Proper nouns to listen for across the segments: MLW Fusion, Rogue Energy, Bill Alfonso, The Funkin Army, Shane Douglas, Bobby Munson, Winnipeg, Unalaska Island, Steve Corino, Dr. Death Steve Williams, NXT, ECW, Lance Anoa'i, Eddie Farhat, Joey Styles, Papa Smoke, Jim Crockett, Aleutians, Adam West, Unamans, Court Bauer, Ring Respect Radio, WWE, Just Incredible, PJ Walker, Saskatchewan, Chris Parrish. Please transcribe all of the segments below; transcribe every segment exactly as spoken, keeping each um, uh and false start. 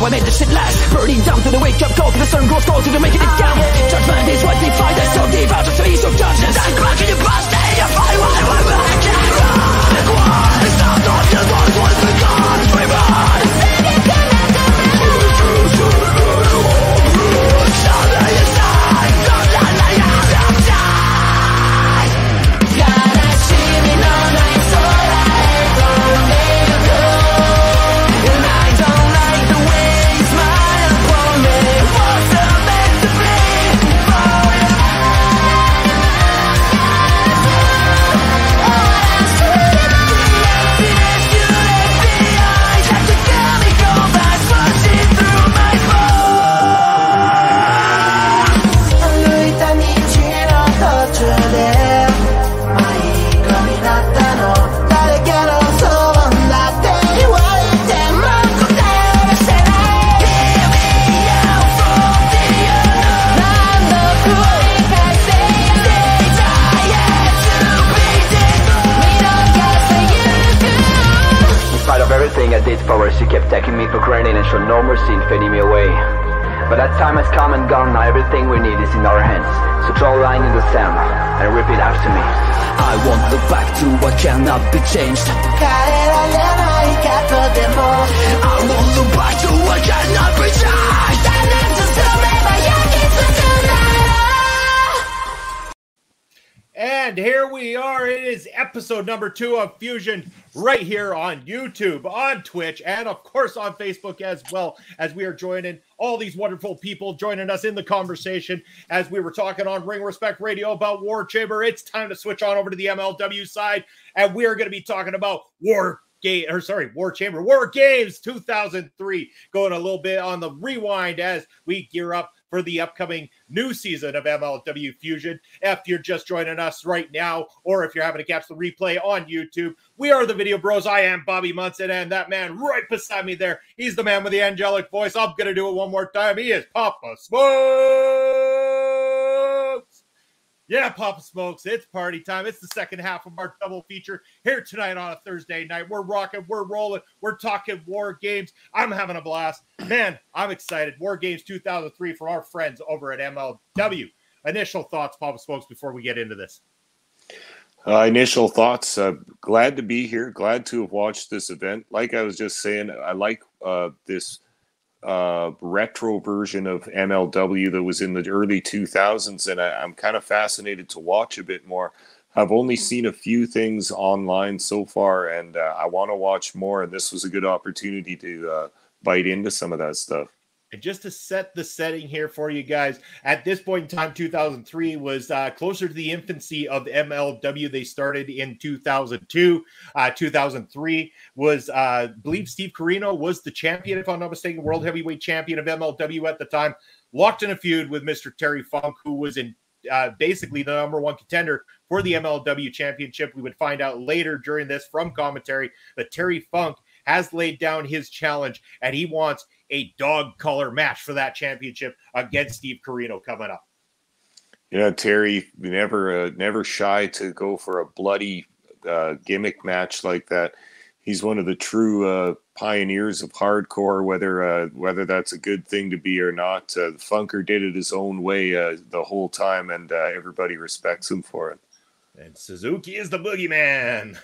how I made this shit last. Burning down to the wake-up call, to the sun grows cold, to the making it count. Judgment is what defies us, don't give out just to ease of darkness. I'm cracking your past, stay your fight, why will we make it run? The war is not done, the war was begun, we run. She kept taking me for granted and showed no mercy in fading me away. But that time has come and gone, now everything we need is in our hands. So draw a line in the sand and repeat after me. I won't look back to what cannot be changed. I won't look back to what cannot be changed. And here we are. It is episode number two of Fusion right here on YouTube, on Twitch, and of course on Facebook as well, as we are joining all these wonderful people joining us in the conversation. As we were talking on Ring Respect Radio about War Chamber, it's time to switch on over to the M L W side, and we are going to be talking about War Game, or sorry, War Chamber, War Games two thousand three, going a little bit on the rewind as we gear up for the upcoming new season of M L W Fusion. If you're just joining us right now, or if you're having to catch the replay on YouTube, we are the Video Bros. I am Bobby Munson, and that man right beside me there, he's the man with the angelic voice. I'm going to do it one more time. He is Papa Smokes. Yeah, Papa Smokes, it's party time. It's the second half of our double feature here tonight on a Thursday night. We're rocking, we're rolling, we're talking War Games. I'm having a blast. Man, I'm excited. War Games two thousand three for our friends over at M L W. Initial thoughts, Papa Smokes, before we get into this. Uh, initial thoughts. Uh, glad to be here. Glad to have watched this event. Like I was just saying, I like uh, this uh retro version of M L W that was in the early two thousands, and I, I'm kind of fascinated to watch a bit more. I've only seen a few things online so far, and uh, I want to watch more, and this was a good opportunity to uh, bite into some of that stuff. And just to set the setting here for you guys, at this point in time, two thousand three was uh, closer to the infancy of M L W. They started in two thousand two. Uh, two thousand three was, uh, I believe, Steve Corino was the champion, if I'm not mistaken, world heavyweight champion of M L W at the time. Locked in a feud with Mister Terry Funk, who was in uh, basically the number one contender for the M L W championship. We would find out later during this from commentary that Terry Funk has laid down his challenge, and he wants a dog collar match for that championship against Steve Corino coming up. You know, Terry never uh, never shy to go for a bloody uh, gimmick match like that. He's one of the true uh, pioneers of hardcore, whether uh, whether that's a good thing to be or not. Uh, Funker did it his own way uh, the whole time, and uh, everybody respects him for it. And Suzuki is the boogeyman.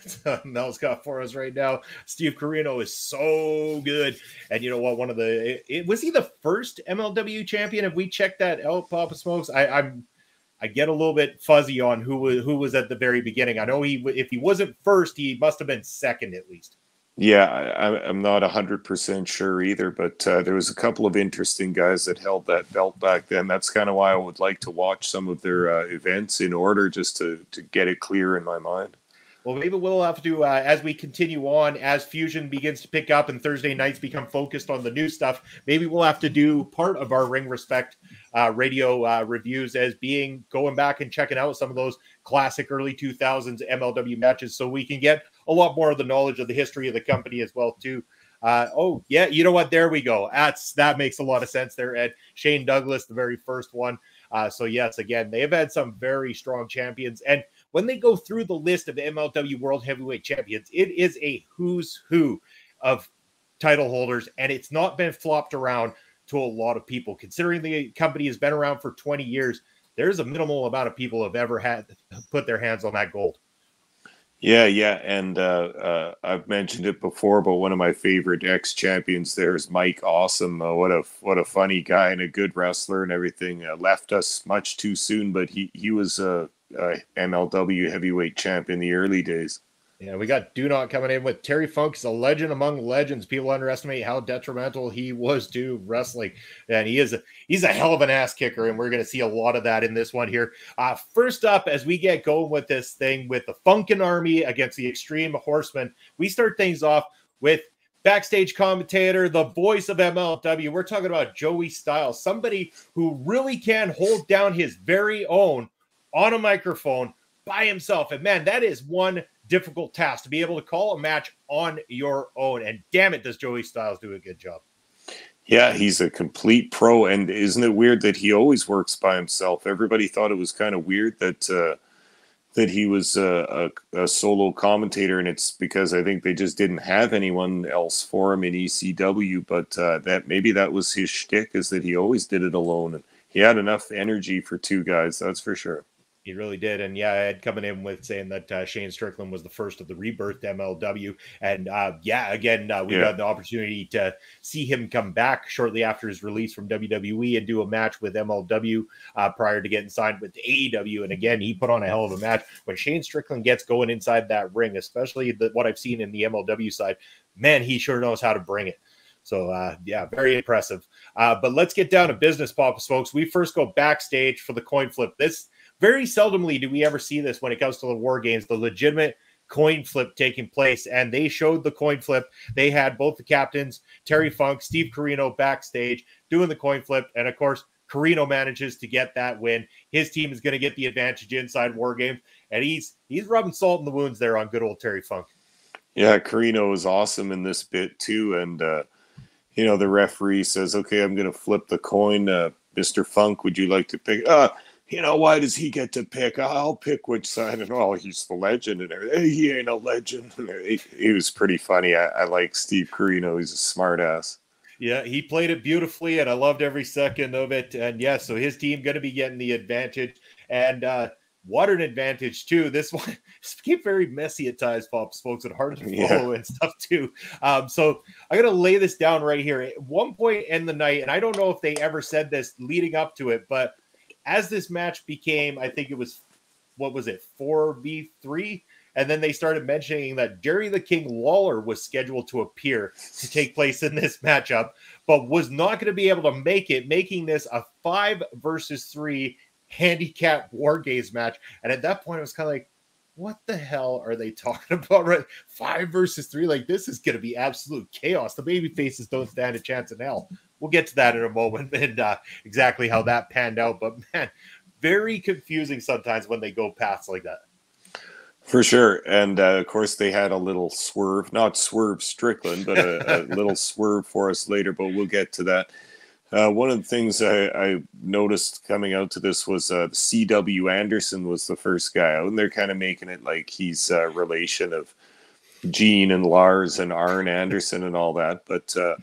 Mel's got for us right now. Steve Corino is so good. And you know what? One of the it, it, was he the first M L W champion? Have we checked that out, Papa Smokes? I, I'm I get a little bit fuzzy on who was who was at the very beginning. I know he if he wasn't first, he must have been second at least. Yeah, I, I'm not one hundred percent sure either, but uh, there was a couple of interesting guys that held that belt back then. That's kind of why I would like to watch some of their uh, events in order just to, to get it clear in my mind. Well, maybe we'll have to, uh, as we continue on, as Fusion begins to pick up and Thursday nights become focused on the new stuff, maybe we'll have to do part of our Ring Respect uh, radio uh, reviews as being going back and checking out some of those classic early two thousands M L W matches so we can get a lot more of the knowledge of the history of the company as well, too. Uh, oh, yeah, you know what? There we go. That's, that makes a lot of sense there, Ed. Shane Douglas, the very first one. Uh, so, yes, again, they've had some very strong champions, and when they go through the list of the M L W World Heavyweight Champions, it is a who's who of title holders, and it's not been flopped around to a lot of people. Considering the company has been around for twenty years, there's a minimal amount of people have ever had put their hands on that gold. Yeah, yeah, and uh, uh, I've mentioned it before, but one of my favorite ex-champions there is Mike Awesome. Uh, what a what a funny guy and a good wrestler and everything. Uh, left us much too soon, but he he was a, a M L W heavyweight champ in the early days. Yeah, we got Do Not coming in with Terry Funk is a legend among legends. People underestimate how detrimental he was to wrestling, and he is a, he's a hell of an ass kicker, and we're going to see a lot of that in this one here. Uh, first up, as we get going with this thing with the Funkin Army against the Extreme Horsemen, we start things off with backstage commentator, the voice of M L W. We're talking about Joey Styles, somebody who really can hold down his very own on a microphone by himself, and man, that is one difficult task to be able to call a match on your own. And damn it, does Joey Styles do a good job. Yeah, he's a complete pro. And isn't it weird that he always works by himself? Everybody thought it was kind of weird that uh, that he was a, a, a solo commentator. And it's because I think they just didn't have anyone else for him in E C W. But uh, that maybe that was his shtick, is that he always did it alone. And he had enough energy for two guys, that's for sure. He really did. And yeah, Ed coming in with saying that uh, Shane Strickland was the first of the rebirth M L W. And uh, yeah, again, uh, we yeah. got the opportunity to see him come back shortly after his release from W W E and do a match with M L W uh, prior to getting signed with A E W. And again, he put on a hell of a match. When Shane Strickland gets going inside that ring, especially the, what I've seen in the M L W side, man, he sure knows how to bring it. So, uh, yeah, very impressive. Uh, but let's get down to business, Papa Smokes. We first go backstage for the coin flip. This very seldomly do we ever see this when it comes to the War Games, the legitimate coin flip taking place. And they showed the coin flip. They had both the captains, Terry Funk, Steve Corino backstage doing the coin flip. And, of course, Corino manages to get that win. His team is going to get the advantage inside War Games. And he's, he's rubbing salt in the wounds there on good old Terry Funk. Yeah, Corino is awesome in this bit, too. And, uh, you know, the referee says, okay, I'm going to flip the coin. Uh, Mister Funk, would you like to pick? Uh, you know, why does he get to pick? I'll pick which side. And, oh, he's the legend. And everything. Hey, he ain't a legend. He, he was pretty funny. I, I like Steve Corino. He's a smart ass. Yeah, he played it beautifully, and I loved every second of it. And, yeah, so his team going to be getting the advantage. And, uh, what an advantage, too. This one became very messy at times, Pops, folks, and hard to follow yeah. and stuff, too. Um, so I'm going to lay this down right here. At one point in the night, and I don't know if they ever said this leading up to it, but as this match became, I think it was, what was it, four v three? And then they started mentioning that Jerry the King Lawler was scheduled to appear to take place in this matchup, but was not going to be able to make it, making this a five versus three handicap War Games match. And at that point, I was kind of like, what the hell are they talking about? Right? Five versus three. Like, this is going to be absolute chaos. The baby faces don't stand a chance in hell. We'll get to that in a moment and uh, exactly how that panned out. But man, very confusing sometimes when they go past like that. For sure. And uh, of course they had a little swerve, not swerve Strickland, but a, a little swerve for us later, but we'll get to that. Uh, one of the things I, I noticed coming out to this was uh, C W Anderson was the first guy out, and they're kind of making it like he's a relation of Gene and Lars and Arn Anderson and all that. But uh,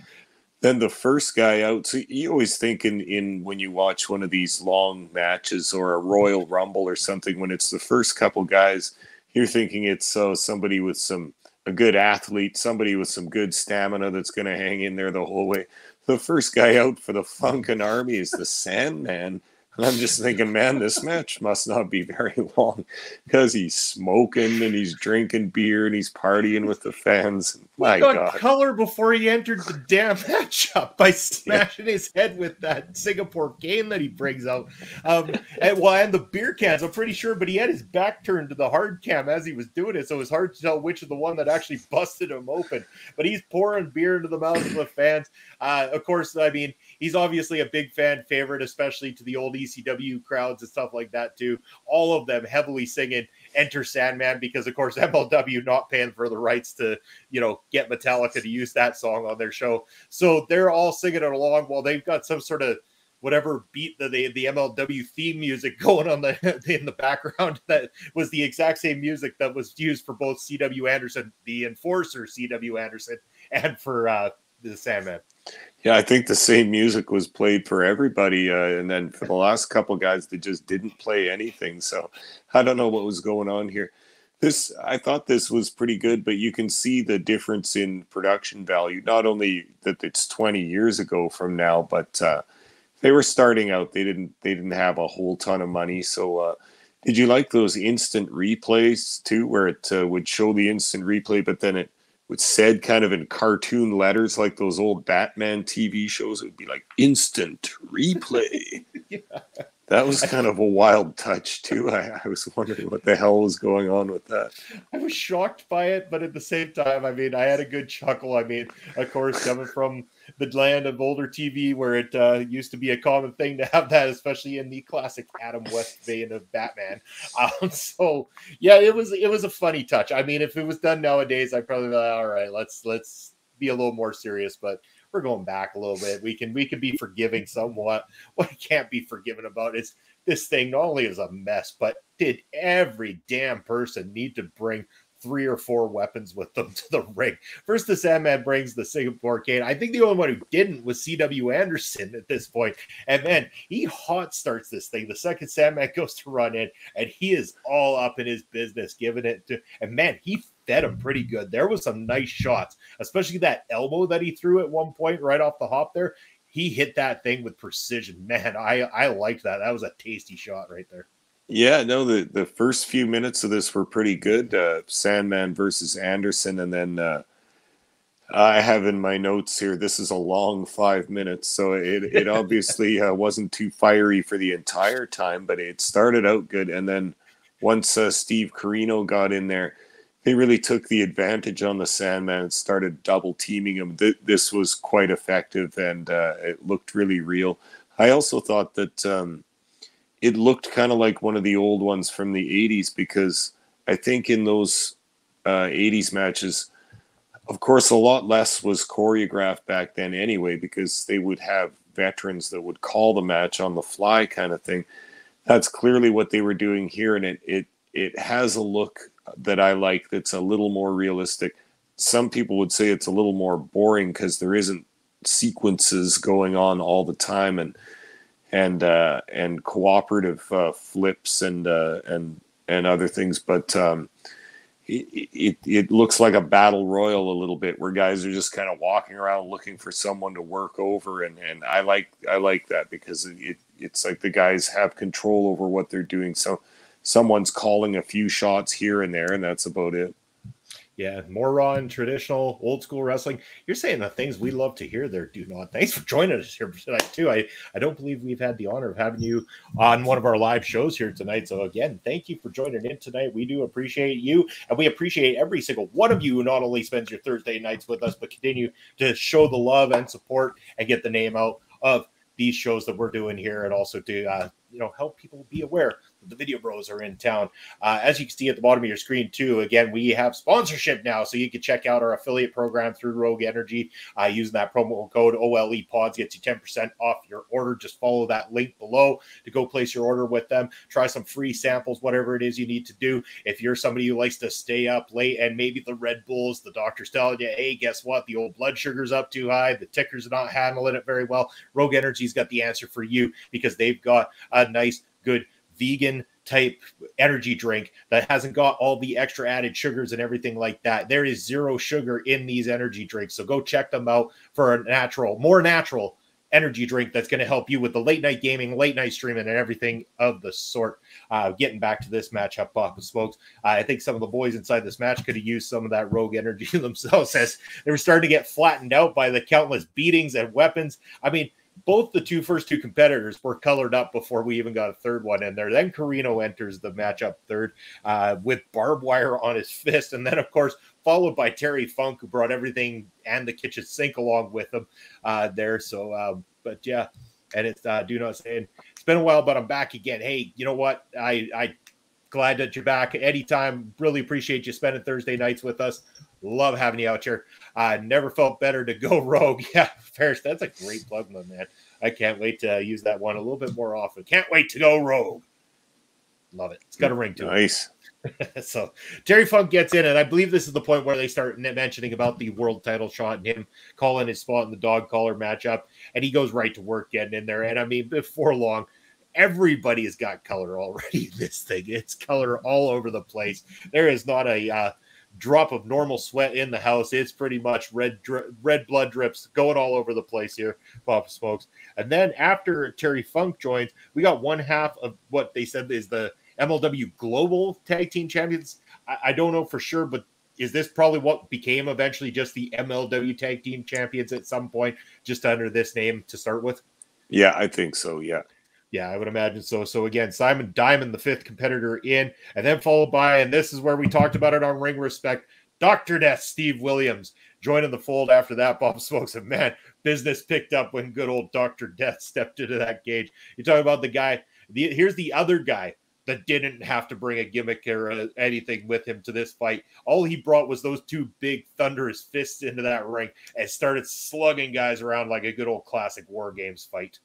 then the first guy out, so you always think in, in when you watch one of these long matches or a Royal Rumble or something, when it's the first couple guys, you're thinking it's uh, somebody with some a good athlete, somebody with some good stamina that's going to hang in there the whole way. The first guy out for the Funkin Army is the Sandman. And I'm just thinking, man, this match must not be very long because he's smoking and he's drinking beer and he's partying with the fans. My he got God. Color before he entered the damn matchup by smashing yeah. his head with that Singapore cane that he brings out. Um, and, well, and the beer cans, I'm pretty sure, but he had his back turned to the hard cam as he was doing it, so it was hard to tell which of the one that actually busted him open. But he's pouring beer into the mouths of the fans. Uh, of course, I mean, he's obviously a big fan favorite, especially to the old E C W crowds and stuff like that too. All of them heavily singing Enter Sandman because, of course, M L W not paying for the rights to, you know, get Metallica to use that song on their show. So they're all singing it along while they've got some sort of whatever beat that they, the M L W theme music going on the in the background that was the exact same music that was used for both C W Anderson, the enforcer C W Anderson, and for uh, the Sandman. Yeah, I think the same music was played for everybody, uh, and then for the last couple guys, they just didn't play anything. So I don't know what was going on here. This, I thought this was pretty good, but you can see the difference in production value. Not only that it's twenty years ago from now, but uh, they were starting out. They didn't, they didn't have a whole ton of money. So uh, did you like those instant replays too, where it uh, would show the instant replay, but then it would said kind of in cartoon letters, like those old Batman T V shows? It would be like instant replay. Yeah. That was kind of a wild touch, too. I, I was wondering what the hell was going on with that. I was shocked by it, but at the same time, I mean, I had a good chuckle. I mean, of course, coming from the land of older T V where it uh, used to be a common thing to have that, especially in the classic Adam West vein of Batman. Um, so, yeah, it was it was a funny touch. I mean, if it was done nowadays, I'd probably be like, all right, let's, let's be a little more serious, but we're going back a little bit. We can we can be forgiving somewhat. What I can't be forgiven about is this thing not only is a mess, but did every damn person need to bring three or four weapons with them to the ring? First, the Sandman brings the Singapore cane. I think the only one who didn't was C W Anderson at this point. And then he hot starts this thing. The second Sandman goes to run in, and he is all up in his business, giving it to – and, man, he – fed him pretty good. There was some nice shots, especially that elbow that he threw at one point right off the hop there. He hit that thing with precision. Man, I, I liked that. That was a tasty shot right there. Yeah, no, the, the first few minutes of this were pretty good. Uh, Sandman versus Anderson. And then uh, I have in my notes here, this is a long five minutes. So it, it obviously uh, wasn't too fiery for the entire time, but it started out good. And then once uh, Steve Corino got in there, they really took the advantage on the Sandman and started double teaming him. Th this was quite effective, and uh, it looked really real. I also thought that um, it looked kind of like one of the old ones from the eighties, because I think in those uh, eighties matches, of course, a lot less was choreographed back then anyway, because they would have veterans that would call the match on the fly kind of thing. That's clearly what they were doing here, and it it it has a look that I like that's a little more realistic. Some people would say it's a little more boring because there isn't sequences going on all the time, and and uh, and cooperative uh, flips and uh, and and other things. But um, it, it it looks like a battle royal a little bit, where guys are just kind of walking around looking for someone to work over, and and I like I like that, because it it's like the guys have control over what they're doing. So someone's calling a few shots here and there, and that's about it. Yeah, more raw and traditional, old-school wrestling. You're saying the things we love to hear there, do not. Thanks for joining us here tonight, too. I, I don't believe we've had the honor of having you on one of our live shows here tonight. So, again, thank you for joining in tonight. We do appreciate you, and we appreciate every single one of you who not only spends your Thursday nights with us, but continue to show the love and support and get the name out of these shows that we're doing here, and also to uh, you know, help people be aware that the Video Bros are in town. Uh, as you can see at the bottom of your screen, too, again, we have sponsorship now, so you can check out our affiliate program through Rogue Energy. Uh, using that promo code O L E Pods gets you ten percent off your order. Just follow that link below to go place your order with them. Try some free samples, whatever it is you need to do. If you're somebody who likes to stay up late and maybe the Red Bulls, the doctor's telling you, hey, guess what? The old blood sugar's up too high. The ticker's not handling it very well. Rogue Energy's got the answer for you, because they've got a nice, good vegan type energy drink that hasn't got all the extra added sugars and everything like that. There is zero sugar in these energy drinks. So go check them out for a natural, more natural energy drink that's going to help you with the late night gaming, late night streaming, and everything of the sort. Uh, getting back to this matchup, Papa Smokes, uh, I think some of the boys inside this match could have used some of that Rogue Energy themselves, as they were starting to get flattened out by the countless beatings and weapons. I mean, both the two first two competitors were colored up before we even got a third one in there. Then Corino enters the matchup third uh, with barbed wire on his fist. And then, of course, followed by Terry Funk, who brought everything and the kitchen sink along with him uh, there. So, um, but yeah, and it's uh, do not say it's been a while, but I'm back again. Hey, you know what? I, I glad that you're back anytime. Really appreciate you spending Thursday nights with us. Love having you out here. I uh, never felt better to go rogue. Yeah, Ferris, that's a great plug, my man. I can't wait to use that one a little bit more often. Can't wait to go rogue. Love it. It's got a ring to nice. it. Nice. So Terry Funk gets in, and I believe this is the point where they start mentioning about the world title shot and him calling his spot in the dog collar matchup, and he goes right to work getting in there. And, I mean, before long, everybody has got color already in this thing. It's color all over the place. There is not a uh, drop of normal sweat in the house. It's pretty much red red blood drips going all over the place here, Papa Smokes. And then after Terry Funk joins, we got one half of what they said is the M L W Global Tag Team Champions. I, I don't know for sure, but is this probably what became eventually just the M L W Tag Team Champions at some point, just under this name to start with? Yeah, I think so, yeah. Yeah, I would imagine so. So, again, Simon Diamond, the fifth competitor in, and then followed by, and this is where we talked about it on Ring Respect, Doctor Death Steve Williams joining the fold after that, Papa Smokes. And, man, business picked up when good old Doctor Death stepped into that cage. You're talking about the guy. The, here's the other guy that didn't have to bring a gimmick or a, anything with him to this fight. All he brought was those two big thunderous fists into that ring and started slugging guys around like a good old classic War Games fight.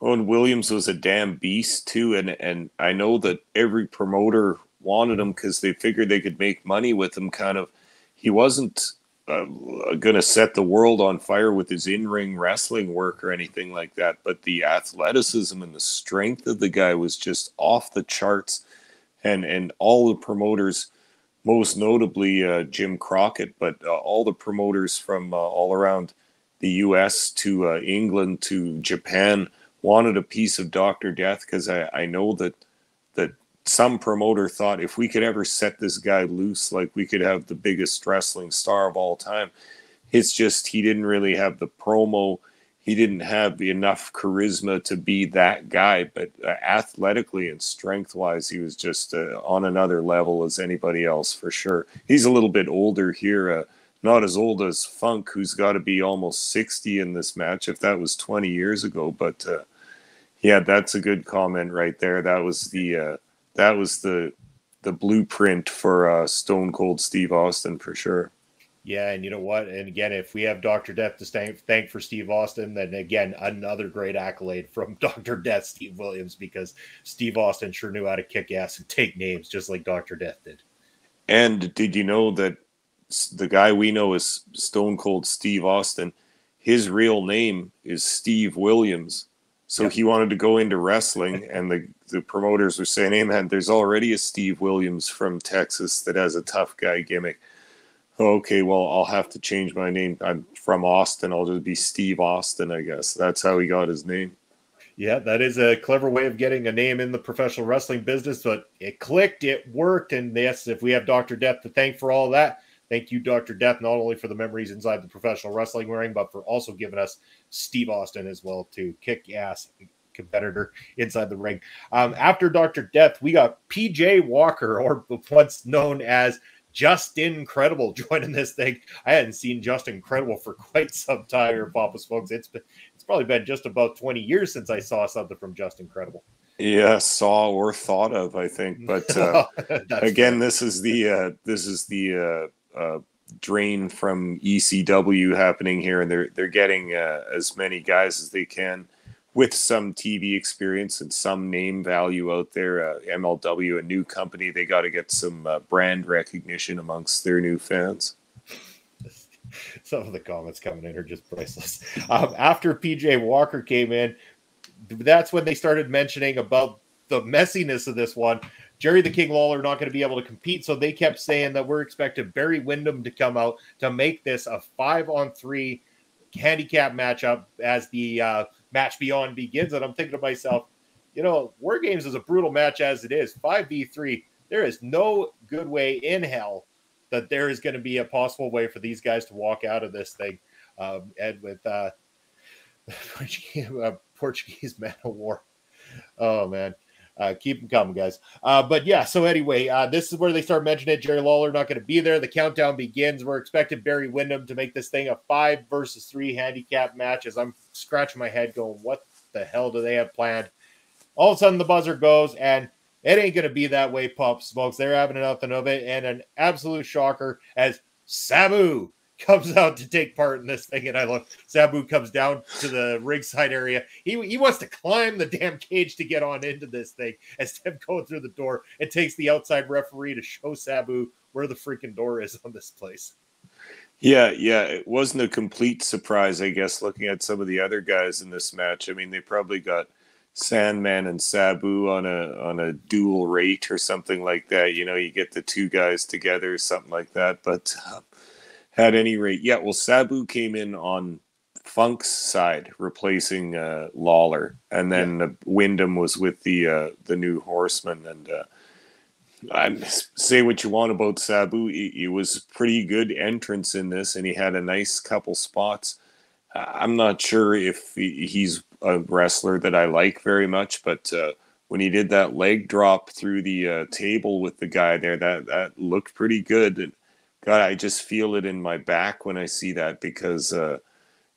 Oh, and Williams was a damn beast, too, and, and I know that every promoter wanted him because they figured they could make money with him, kind of. He wasn't uh, going to set the world on fire with his in-ring wrestling work or anything like that, but the athleticism and the strength of the guy was just off the charts, and, and all the promoters, most notably uh, Jim Crockett, but uh, all the promoters from uh, all around the U S to uh, England to Japan wanted a piece of Doctor Death, because I, I know that that some promoter thought if we could ever set this guy loose, like we could have the biggest wrestling star of all time. It's just he didn't really have the promo. He didn't have enough charisma to be that guy, but uh, athletically and strength-wise, he was just uh, on another level as anybody else for sure. He's a little bit older here, uh, not as old as Funk, who's got to be almost sixty in this match, if that was twenty years ago, but... Uh, yeah, that's a good comment right there. That was the uh, that was the the blueprint for uh, Stone Cold Steve Austin for sure. Yeah, and you know what? And again, if we have Doctor Death to thank for Steve Austin, then again, another great accolade from Doctor Death, Steve Williams, because Steve Austin sure knew how to kick ass and take names just like Doctor Death did. And did you know that the guy we know as Stone Cold Steve Austin, his real name is Steve Williams? So yep. He wanted to go into wrestling, and the, the promoters were saying, hey, man, there's already a Steve Williams from Texas that has a tough guy gimmick. Okay, well, I'll have to change my name. I'm from Austin. I'll just be Steve Austin, I guess. That's how he got his name. Yeah, that is a clever way of getting a name in the professional wrestling business, but it clicked, it worked, and yes, if we have Doctor Death to thank for all that, thank you, Doctor Death, not only for the memories inside the professional wrestling ring, but for also giving us Steve Austin as well, to kick-ass competitor inside the ring. Um, after Doctor Death, we got P J Walker, or once known as Just Incredible, joining this thing. I hadn't seen Just Incredible for quite some time here, Papa Smokes. It's been, it's probably been just about twenty years since I saw something from Just Incredible. Yeah, saw or thought of, I think. But uh, again, funny. this is the uh, this is the uh, Uh, drain from E C W happening here, and they're they're getting uh, as many guys as they can with some T V experience and some name value out there. uh, M L W, a new company, they got to get some uh, brand recognition amongst their new fans. Some of the comments coming in are just priceless. Um, after P J Walker came in, that's when they started mentioning about the messiness of this one. Jerry the King Lawler not going to be able to compete, so they kept saying that we're expecting Barry Windham to come out to make this a five on three handicap matchup as the uh, Match Beyond begins. And I'm thinking to myself, you know, War Games is a brutal match as it is. five v three, there is no good way in hell that there is going to be a possible way for these guys to walk out of this thing. Um, and with uh, Portuguese Man of War. Oh, man. Uh, keep them coming, guys. Uh, but yeah, so anyway, uh, this is where they start mentioning it. Jerry Lawler not going to be there. The countdown begins. We're expecting Barry Windham to make this thing a five versus three handicap match. As I'm scratching my head going, what the hell do they have planned? All of a sudden the buzzer goes, and it ain't going to be that way, Pop Smokes. They're having nothing of it. And an absolute shocker as Sabu comes out to take part in this thing, and I love Sabu comes down to the ringside area. He he wants to climb the damn cage to get on into this thing. Instead of going through the door, it takes the outside referee to show Sabu where the freaking door is on this place. Yeah, yeah, it wasn't a complete surprise, I guess, looking at some of the other guys in this match. I mean, they probably got Sandman and Sabu on a on a dual rate or something like that. You know, you get the two guys together, something like that. But um, at any rate, yeah, well, Sabu came in on Funk's side, replacing uh, Lawler. And then yeah. Windham was with the uh, the New Horseman. And uh, I say what you want about Sabu. He, he was a pretty good entrance in this, and he had a nice couple spots. Uh, I'm not sure if he, he's a wrestler that I like very much, but uh, when he did that leg drop through the uh, table with the guy there, that, that looked pretty good. And God, I just feel it in my back when I see that, because uh,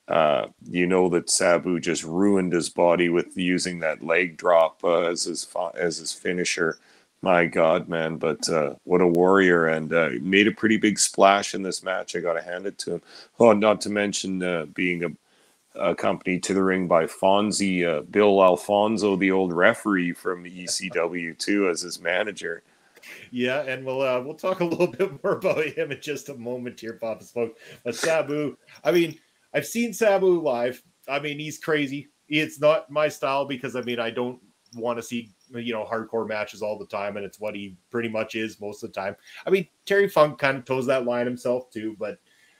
uh, you know that Sabu just ruined his body with using that leg drop uh, as his as his finisher. My God, man! But uh, what a warrior, and uh, made a pretty big splash in this match. I got to hand it to him. Oh, not to mention uh, being accompanied to the ring by Fonzie, uh, Bill Alfonso, the old referee from E C W, too, as his manager. Yeah, and we'll uh, we'll talk a little bit more about him in just a moment here, Papa Smoke. But Sabu, I mean, I've seen Sabu live. I mean, he's crazy. It's not my style because I mean, I don't want to see, you know, hardcore matches all the time, and it's what he pretty much is most of the time. I mean, Terry Funk kind of toes that line himself too, but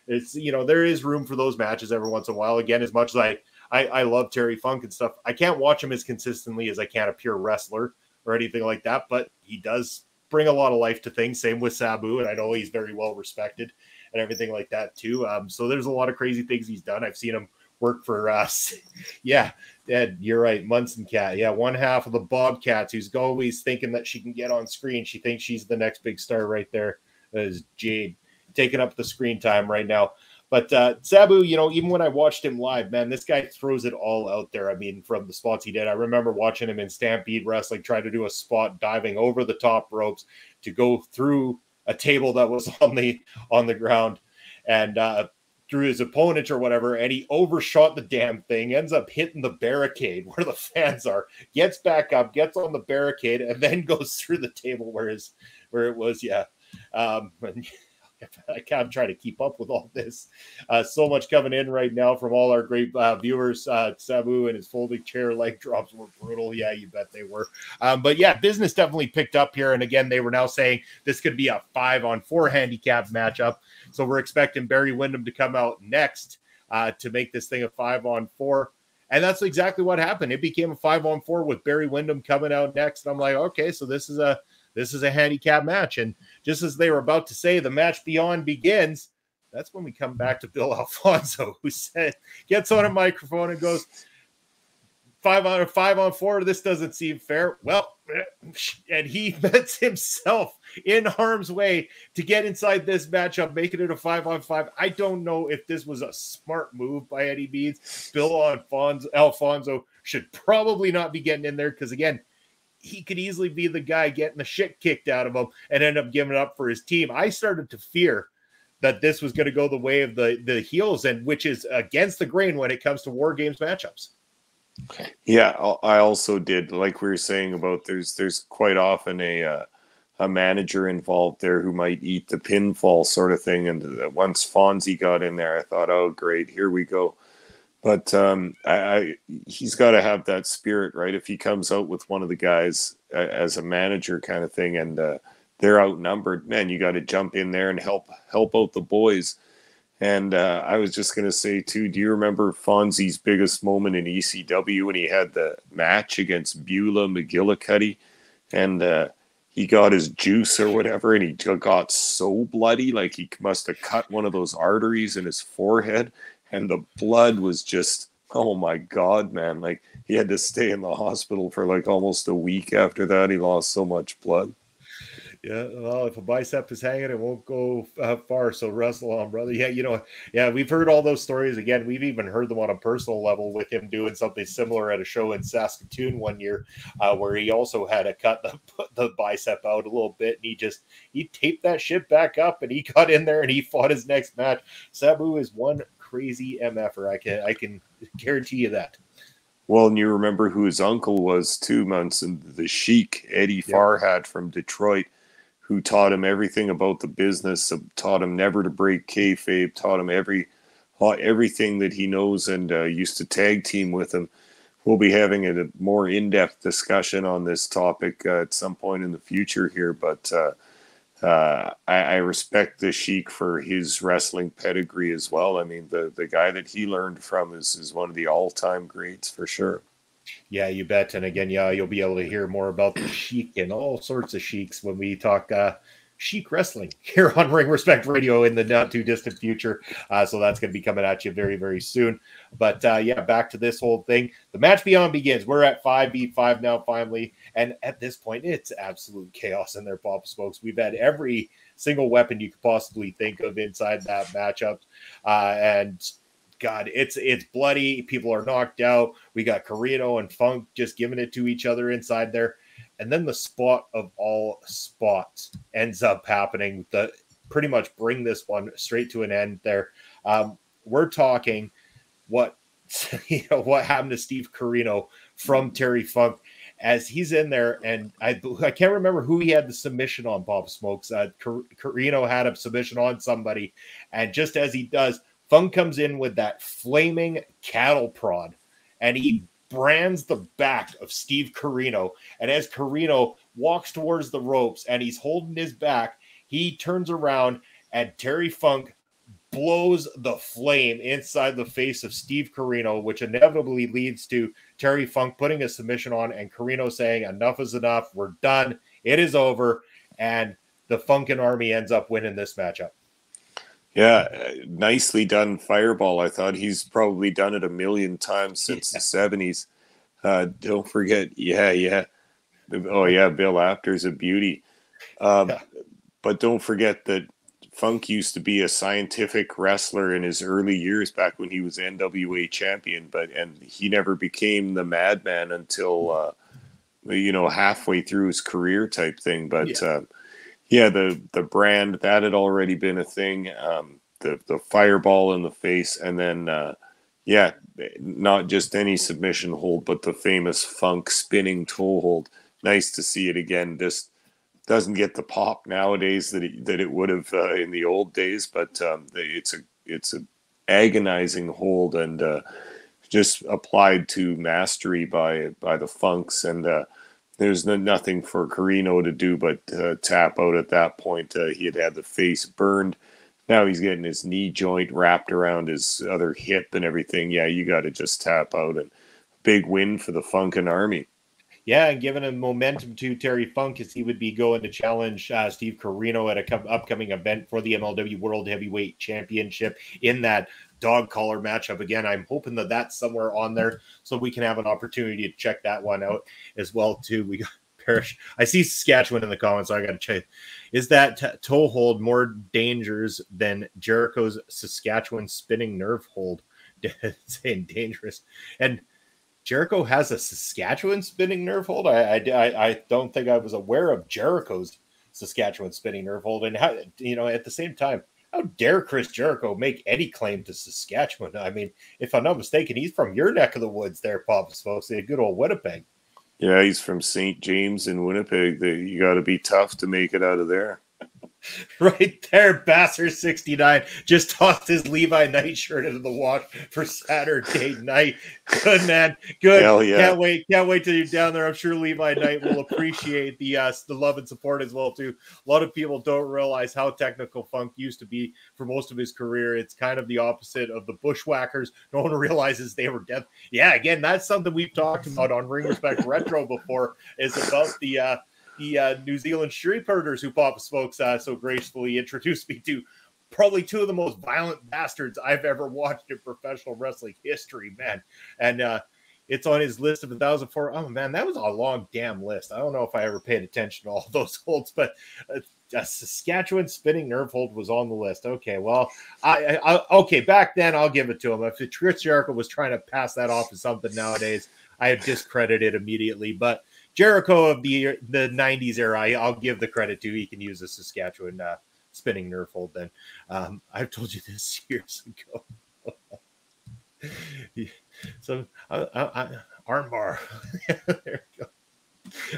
it's, you know, there is room for those matches every once in a while. Again, as much as I I, I love Terry Funk and stuff, I can't watch him as consistently as I can a pure wrestler or anything like that, but he does bring a lot of life to things. Same with Sabu, and I know he's very well respected and everything like that too. Um, so there's a lot of crazy things he's done. I've seen him work for us. Yeah, Ed, you're right. Munson Cat. Yeah, one half of the Bobcats who's always thinking that she can get on screen. She thinks she's the next big star right there. That is Jade taking up the screen time right now. But uh, Sabu, you know, even when I watched him live, man, this guy throws it all out there. I mean, from the spots he did, I remember watching him in Stampede Wrestling try to do a spot diving over the top ropes to go through a table that was on the on the ground and uh, through his opponent or whatever, and he overshot the damn thing, ends up hitting the barricade where the fans are, gets back up, gets on the barricade, and then goes through the table where his where it was, yeah. Um, and, I can't try to keep up with all this. Uh, so much coming in right now from all our great uh, viewers. Uh, Sabu and his folding chair leg drops were brutal. Yeah, you bet they were. Um, but yeah, business definitely picked up here. And again, they were now saying this could be a five on four handicap matchup. So we're expecting Barry Windham to come out next uh, to make this thing a five on four. And that's exactly what happened. It became a five on four with Barry Windham coming out next. And I'm like, okay, so this is a, This is a handicap match. And just as they were about to say the match beyond begins, that's when we come back to Bill Alfonso, who said, gets on a microphone and goes, five on five on four, this doesn't seem fair. Well, and he bets himself in harm's way to get inside this matchup, making it a five on five. I don't know if this was a smart move by any means. Bill Alfonso, Alfonso should probably not be getting in there because, again, he could easily be the guy getting the shit kicked out of him and end up giving up for his team. I started to fear that this was going to go the way of the, the heels, and which is against the grain when it comes to War Games matchups. Okay. Yeah, I also did. Like we were saying about there's there's quite often a uh, a manager involved there who might eat the pinfall sort of thing. And once Fonzie got in there, I thought, oh, great, here we go. But um, I, I, he's got to have that spirit, right? If he comes out with one of the guys uh, as a manager kind of thing, and uh, they're outnumbered, man, you got to jump in there and help help out the boys. And uh, I was just going to say, too, do you remember Fonzie's biggest moment in E C W when he had the match against Beulah McGillicuddy? And uh, he got his juice or whatever, and he got so bloody, like he must have cut one of those arteries in his forehead. And the blood was just, oh my God, man. Like he had to stay in the hospital for like almost a week after that. He lost so much blood. Yeah, well, if a bicep is hanging, it won't go uh, far. So wrestle on, brother. Yeah, you know, yeah, we've heard all those stories. Again, we've even heard them on a personal level with him doing something similar at a show in Saskatoon one year, uh, where he also had to cut the the bicep out a little bit, and he just he taped that shit back up, and he got in there and he fought his next match. Sabu is one crazy mf'er. I can I can guarantee you that. Well, and you remember who his uncle was too, Munson, the Sheik, Eddie yeah. Farhat from Detroit, who taught him everything about the business, taught him never to break kayfabe, taught him every everything that he knows, and uh, used to tag team with him. We'll be having a more in-depth discussion on this topic uh, at some point in the future here, but uh, uh, I, I respect the Sheik for his wrestling pedigree as well. I mean, the, the guy that he learned from is, is one of the all-time greats for sure. Yeah, you bet. And again, yeah, you'll be able to hear more about the Sheik and all sorts of Sheiks when we talk uh, Sheik wrestling here on Ring Respect Radio in the not too distant future. Uh, so that's going to be coming at you very, very soon. But uh, yeah, back to this whole thing. The Match Beyond begins. We're at five v five now finally. And at this point, it's absolute chaos in there, Papa Smokes. We've had every single weapon you could possibly think of inside that matchup. Uh, and God, it's it's bloody. People are knocked out. We got Corino and Funk just giving it to each other inside there. And then the spot of all spots ends up happening. The pretty much bring this one straight to an end there. Um, we're talking what you know what happened to Steve Corino from Terry Funk as he's in there. And I I can't remember who he had the submission on, Bob Smokes. Uh, Corino had a submission on somebody. And just as he does, Funk comes in with that flaming cattle prod, and he brands the back of Steve Corino. And as Corino walks towards the ropes and he's holding his back, he turns around and Terry Funk blows the flame inside the face of Steve Corino, which inevitably leads to Terry Funk putting a submission on and Corino saying, enough is enough. We're done. It is over. And the Funkin Army ends up winning this matchup. Yeah, nicely done fireball. I thought he's probably done it a million times since yeah. the seventies. Uh, don't forget, yeah, yeah. Oh, yeah, Bill After's a beauty. Um, yeah. But don't forget that Funk used to be a scientific wrestler in his early years back when he was N W A champion, but and he never became the madman until, uh, you know, halfway through his career type thing, but... Yeah. Uh, Yeah, the, the brand, that had already been a thing, um, the, the fireball in the face, and then, uh, yeah, not just any submission hold, but the famous Funk spinning toe hold. Nice to see it again. This doesn't get the pop nowadays that it, that it would have uh, in the old days, but um, it's a it's a agonizing hold, and uh, just applied to mastery by, by the Funks, and... Uh, There's no, nothing for Corino to do but uh, tap out at that point. Uh, he had had the face burned. Now he's getting his knee joint wrapped around his other hip and everything. Yeah, you got to just tap out. And big win for the Funkin Army. Yeah, and giving him momentum to Terry Funk as he would be going to challenge uh, Steve Corino at a co- upcoming event for the M L W World Heavyweight Championship in that dog collar matchup. Again, I'm hoping that that's somewhere on there so we can have an opportunity to check that one out as well, too. We got Parrish. I see Saskatchewan in the comments, so I got to check. Is that t- toe hold more dangerous than Jericho's Saskatchewan spinning nerve hold? Saying dangerous. And Jericho has a Saskatchewan spinning nerve hold? I, I, I don't think I was aware of Jericho's Saskatchewan spinning nerve hold. And, how, you know, at the same time, how dare Chris Jericho make any claim to Saskatchewan? I mean, if I'm not mistaken, he's from your neck of the woods there, Papa Smokes, the good old Winnipeg. Yeah, he's from Saint James in Winnipeg. You got to be tough to make it out of there. Right there, Basser sixty-nine just tossed his Levi Knight shirt into the wash for Saturday night. Good, man. Good. Hell yeah. Can't wait. Can't wait till you're down there. I'm sure Levi Knight will appreciate the uh, the love and support as well, too. A lot of people don't realize how technical Funk used to be for most of his career. It's kind of the opposite of the Bushwhackers. No one realizes they were deaf. Yeah, again, that's something we've talked about on Ring Respect Retro before, is about the uh, – the uh, New Zealand street predators who Papa Smokes uh, so gracefully introduced me to. Probably two of the most violent bastards I've ever watched in professional wrestling history, man. And uh, it's on his list of one thousand four. Oh, man, that was a long damn list. I don't know if I ever paid attention to all those holds, but uh, a Saskatchewan spinning nerve hold was on the list. Okay, well, I, I okay, back then I'll give it to him. If Chris Jericho was trying to pass that off as something nowadays, I have discredited immediately. But Jericho of the the nineties era, I'll give the credit to. He can use a Saskatchewan uh, spinning nerve hold then. Um, I've told you this years ago. So I, I, I, arm bar. There you go.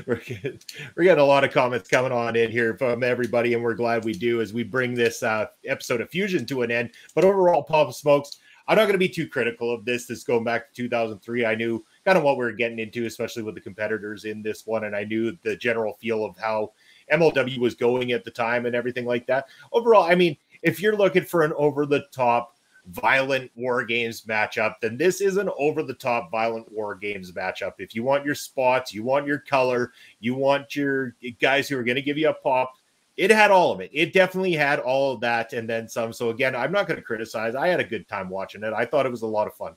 We're getting, we're getting a lot of comments coming on in here from everybody, and we're glad we do as we bring this uh, episode of Fusion to an end. But overall, Papa Smokes, I'm not going to be too critical of this. This going back to two thousand three, I knew kind of what we were getting into, especially with the competitors in this one, and I knew the general feel of how M L W was going at the time and everything like that. Overall, I mean, if you're looking for an over-the-top violent war games matchup, then this is an over-the-top violent war games matchup. If you want your spots, you want your color, you want your guys who are going to give you a pop, it had all of it. It definitely had all of that and then some. So again, I'm not going to criticize. I had a good time watching it. I thought it was a lot of fun.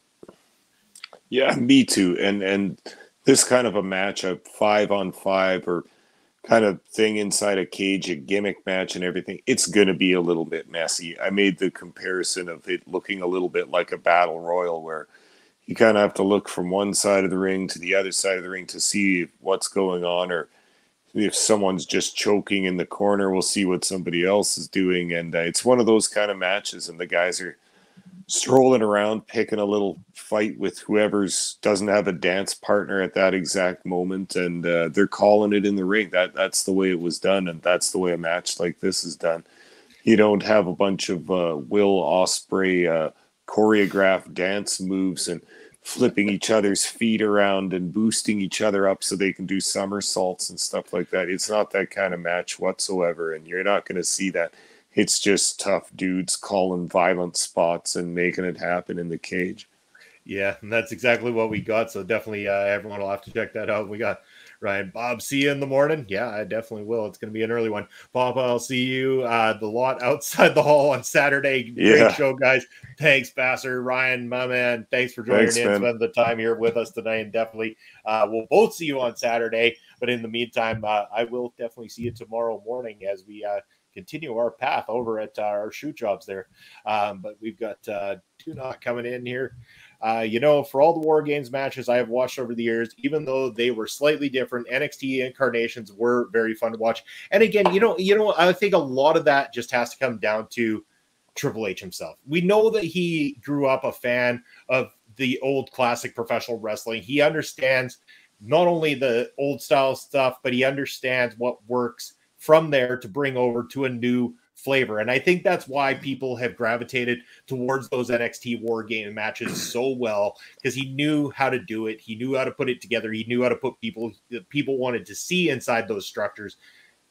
Yeah, me too. And and this kind of a matchup, five on five or kind of thing inside a cage, a gimmick match and everything, it's going to be a little bit messy. I made the comparison of it looking a little bit like a battle royal where you kind of have to look from one side of the ring to the other side of the ring to see what's going on, or if someone's just choking in the corner, we'll see what somebody else is doing. And uh, it's one of those kind of matches, and the guys are strolling around, picking a little fight with whoever's doesn't have a dance partner at that exact moment, and uh, they're calling it in the ring. That that's the way it was done, and that's the way a match like this is done. You don't have a bunch of uh, Will Ospreay uh, choreographed dance moves and flipping each other's feet around and boosting each other up so they can do somersaults and stuff like that. It's not that kind of match whatsoever, and you're not going to see that. It's just tough dudes calling violent spots and making it happen in the cage. Yeah, and that's exactly what we got. So definitely uh, everyone will have to check that out. We got Ryan, Bob, see you in the morning. Yeah, I definitely will. It's going to be an early one. Bob, I'll see you uh, the lot outside the hall on Saturday. Great yeah. show, guys. Thanks, Basser. Ryan, my man, thanks for joining thanks, in. Man. Spending the time here with us tonight. And definitely uh, we'll both see you on Saturday. But in the meantime, uh, I will definitely see you tomorrow morning as we uh, continue our path over at uh, our shoe jobs there. Um, but we've got uh, Tunot coming in here. Uh, you know, for all the War Games matches I have watched over the years, even though they were slightly different, N X T incarnations were very fun to watch. And again, you know, you know, I think a lot of that just has to come down to Triple H himself. We know that he grew up a fan of the old classic professional wrestling. He understands not only the old style stuff, but he understands what works from there to bring over to a new flavor. And I think that's why people have gravitated towards those N X T War Game matches so well, because he knew how to do it. He knew how to put it together. He knew how to put people that people wanted to see inside those structures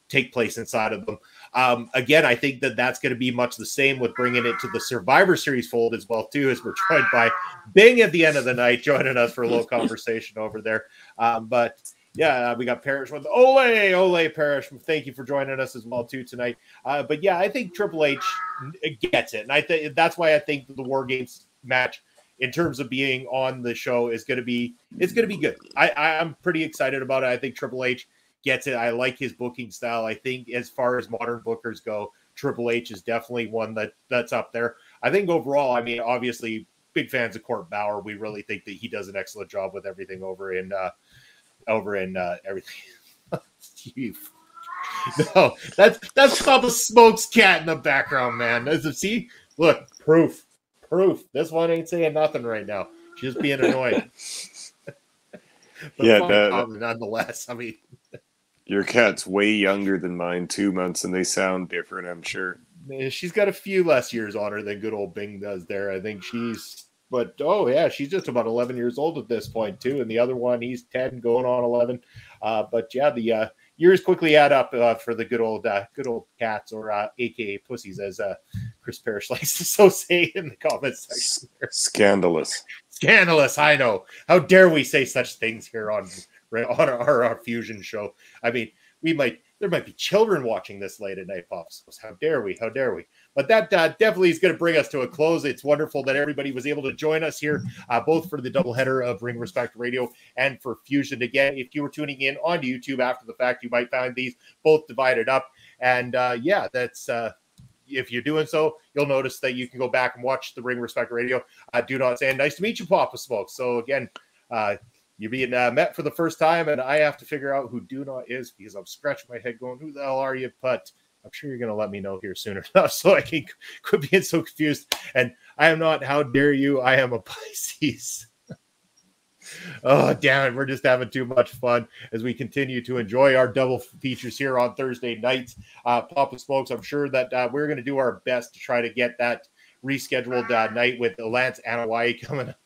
take place inside of them. Um, again, I think that that's going to be much the same with bringing it to the Survivor Series fold as well, too, as we're joined by Bing at the end of the night, joining us for a little conversation over there. Um, but yeah, we got Parrish with Ole, Ole Parrish. Thank you for joining us as well, too, tonight. Uh, but yeah, I think Triple H gets it. And I think that's why I think the War Games match, in terms of being on the show, is going to be, it's going to be good. I, I'm pretty excited about it. I think Triple H gets it. I like his booking style. I think as far as modern bookers go, Triple H is definitely one that that's up there. I think overall, I mean, obviously, big fans of Court Bauer. We really think that he does an excellent job with everything over in, uh, over in uh, everything. No, that's that's Papa Smoke's cat in the background, man. That's, see, look, proof, proof. This one ain't saying nothing right now. She's just being annoying. Yeah, that, nonetheless. I mean, your cat's way younger than mine, two months, and they sound different. I'm sure. She's got a few less years on her than good old Bing does. There, I think she's. But, oh, yeah, she's just about eleven years old at this point, too. And the other one, he's ten, going on eleven. Uh, but, yeah, the uh, years quickly add up uh, for the good old uh, good old cats, or uh, a k a pussies, as uh, Chris Parrish likes to so say in the comments section. Scandalous. Scandalous, I know. How dare we say such things here on, on our, our Fusion show. I mean, we might There might be children watching this late at night, Papa Smokes. How dare we? How dare we? But that uh, definitely is going to bring us to a close. It's wonderful that everybody was able to join us here, uh, both for the doubleheader of Ring Respect Radio and for Fusion. Again, if you were tuning in on YouTube after the fact, you might find these both divided up. And uh, yeah, that's uh, if you're doing so, you'll notice that you can go back and watch the Ring Respect Radio. Uh, do not say, nice to meet you, Papa Smokes. So again, uh, you're being uh, met for the first time, and I have to figure out who Do Not is because I'm scratching my head going, who the hell are you? But I'm sure you're going to let me know here sooner enough so I can quit being so confused. And I am not, how dare you, I am a Pisces. Oh, damn it. We're just having too much fun as we continue to enjoy our double features here on Thursday nights. Uh, Papa Smokes, I'm sure that uh, we're going to do our best to try to get that rescheduled uh, night with Lance Anoa'i coming up.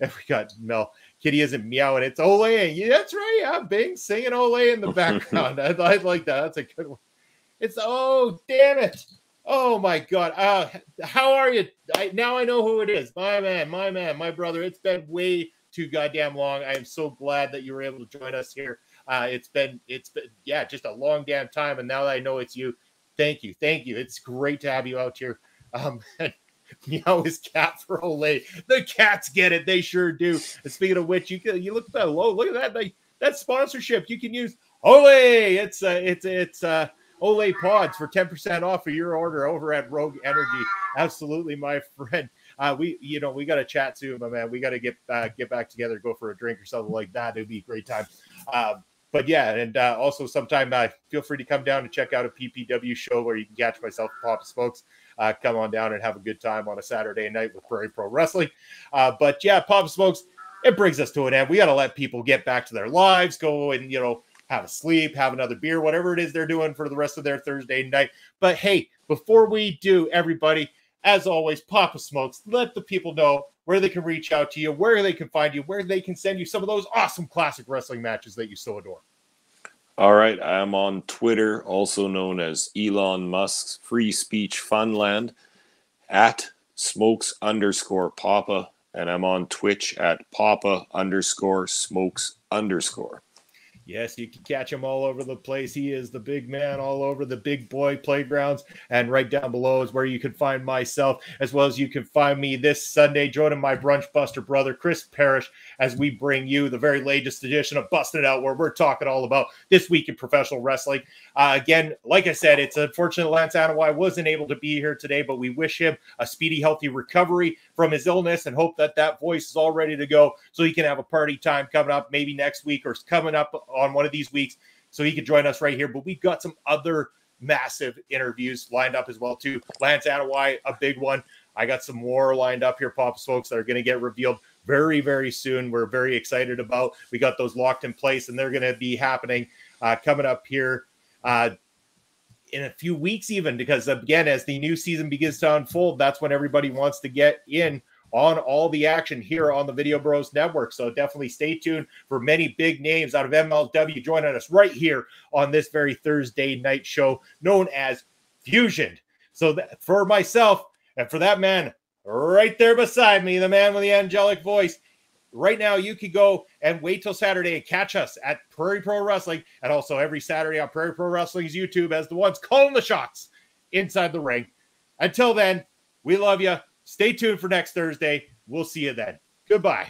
And we got Mel. Kitty isn't meowing. It's Olay. Yeah, that's right. Yeah, Bing singing Olay in the background. I, I like that. That's a good one. It's, oh, damn it. Oh, my God. Uh, how are you? I, now I know who it is. My man, my man, my brother. It's been way too goddamn long. I am so glad that you were able to join us here. Uh, it's been, it's been, yeah, just a long damn time. And now that I know it's you, thank you. Thank you. It's great to have you out here. Um, and, meow his cat for Olay. The cats get it. They sure do. And speaking of which, you can, you look that low. Look at that. Like, that sponsorship. You can use Olay. It's uh, it's it's uh, Olay Pods for ten percent off of your order over at Rogue Energy. Absolutely, my friend. Uh, we you know we got to chat soon, my man. We got to get uh, get back together, go for a drink or something like that. It'd be a great time. Um, but yeah, and uh, also sometime uh, feel free to come down and check out a P P W show where you can catch myself and Papa Smokes. Uh, come on down and have a good time on a Saturday night with Prairie Pro Wrestling. Uh, but yeah, Papa Smokes, it brings us to an end. We got to let people get back to their lives, go and, you know, have a sleep, have another beer, whatever it is they're doing for the rest of their Thursday night. But hey, before we do, everybody, as always, Papa Smokes, let the people know where they can reach out to you, where they can find you, where they can send you some of those awesome classic wrestling matches that you so adore. All right, I'm on Twitter, also known as Elon Musk's Free Speech Funland, at Smokes underscore Papa, and I'm on Twitch at Papa underscore Smokes underscore. Yes, you can catch him all over the place. He is the big man all over the big boy playgrounds. And right down below is where you can find myself, as well as you can find me this Sunday, joining my brunch buster brother, Chris Parrish, as we bring you the very latest edition of Busted Out, where we're talking all about this week in professional wrestling. Uh, again, like I said, it's unfortunate Lance Anoa'i wasn't able to be here today, but we wish him a speedy, healthy recovery from his illness and hope that that voice is all ready to go so he can have a party time coming up maybe next week or coming up on one of these weeks, so he could join us right here. But we've got some other massive interviews lined up as well too. Lance Anoa'i, a big one. I got some more lined up here, Papa Smokes, that are going to get revealed very, very soon. We're very excited about. We got those locked in place, and they're going to be happening uh, coming up here uh, in a few weeks even, because again, as the new season begins to unfold, that's when everybody wants to get in on all the action here on the Video Bros Network. So definitely stay tuned for many big names out of M L W joining us right here on this very Thursday night show known as Fusion. So that, for myself and for that man right there beside me, the man with the angelic voice, right now you can go and wait till Saturday and catch us at Prairie Pro Wrestling, and also every Saturday on Prairie Pro Wrestling's YouTube as the ones calling the shots inside the ring. Until then, we love you. Stay tuned for next Thursday. We'll see you then. Goodbye.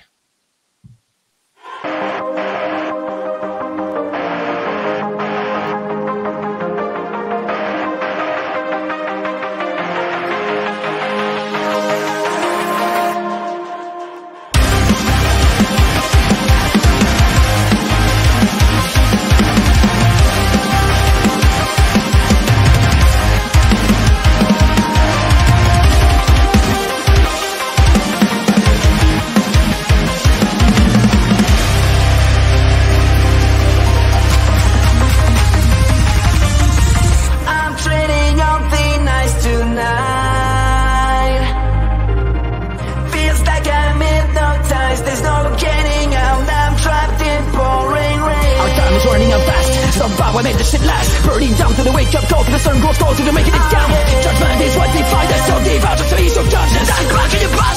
I made this shit last, burning down to the wake-up call, to the sun grows cold, to the making it down. Judgment is what they find us, so devout, just to ease your conscience. I'm clutching your past.